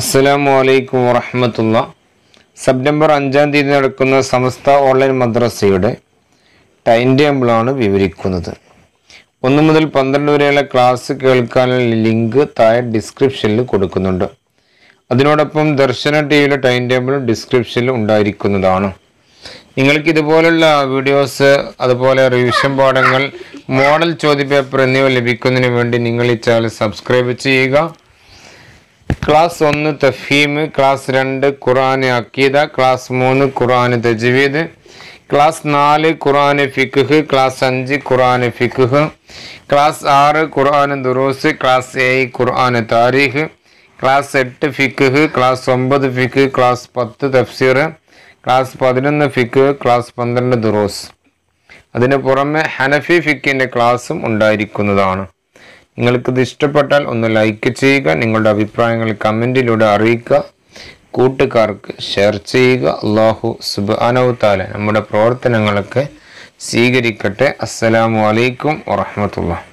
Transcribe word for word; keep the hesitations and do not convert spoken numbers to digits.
അസ്സലാമു അലൈക്കും വറഹ്മത്തുള്ള സെപ്റ്റംബർ അഞ്ചാം തീയതി നടക്കുന്ന സമസ്ത ഓൺലൈൻ മദ്രസയുടെ ടൈം ടേബിളാണ് വിവരിക്കുന്നത്. ഒന്ന് മുതൽ പന്ത്രണ്ട് വരെയുള്ള ക്ലാസ് കേൾക്കാനുള്ള ലിങ്ക് താഴെ ഡിസ്ക്രിപ്ഷനിൽ കൊടുക്കുന്നുണ്ട്. അതിനോടൊപ്പം ദർശന ടി വിയിലെ ടൈം ടേബിൾ ഡിസ്ക്രിപ്ഷനിൽ ഉണ്ടായിരിക്കുന്നതാണ്. നിങ്ങൾക്ക് ഇതുപോലുള്ള വീഡിയോസ്, അതുപോലെ റിവിഷൻ പാഠങ്ങൾ, മോഡൽ ചോദ്യപേപ്പർ എന്നിവ ലഭിക്കുന്നതിന് വേണ്ടി നിങ്ങൾ ഈ ചാനൽ സബ്സ്ക്രൈബ് ചെയ്യുക. ക്ലാസ് ഒന്ന് തഫീമ്, ക്ലാസ് രണ്ട് ഖുർആൻ അഖീദ, ക്ലാസ് മൂന്ന് ഖുർആൻ തജ്വീദ്, ക്ലാസ് നാല് ഖുർആൻ ഫിഖ്ഹ്, ക്ലാസ് അഞ്ച് ഖുർആൻ ഫിഖ്ഹ്, ക്ലാസ് ആറ് ഖുർആൻ ദുറൂസ്, ക്ലാസ് ഏഴ് ഖുർആൻ താരീഖ്, ക്ലാസ് എട്ട് ഫിഖ്ഹ്, ക്ലാസ് ഒമ്പത് ഫിഖ്ഹ്, ക്ലാസ് പത്ത് തഫ്സീർ, ക്ലാസ് പതിനൊന്ന് ഫിഖ്, ക്ലാസ് പന്ത്രണ്ട് ദുറൂസ്. അതിന് പുറമെ ഹനഫി ഫിഖിൻ്റെ ക്ലാസ്സും ഉണ്ടായിരിക്കുന്നതാണ്. നിങ്ങൾക്കിത് ഇഷ്ടപ്പെട്ടാൽ ഒന്ന് ലൈക്ക് ചെയ്യുക, നിങ്ങളുടെ അഭിപ്രായങ്ങൾ കമൻറ്റിലൂടെ അറിയിക്കുക, കൂട്ടുകാർക്ക് ഷെയർ ചെയ്യുക. അല്ലാഹു സുബ്ഹാനഹു തആല നമ്മുടെ പ്രവർത്തനങ്ങളൊക്കെ സ്വീകരിക്കട്ടെ. അസ്സലാമു അലൈക്കും വറഹ്മത്തുള്ളാഹി.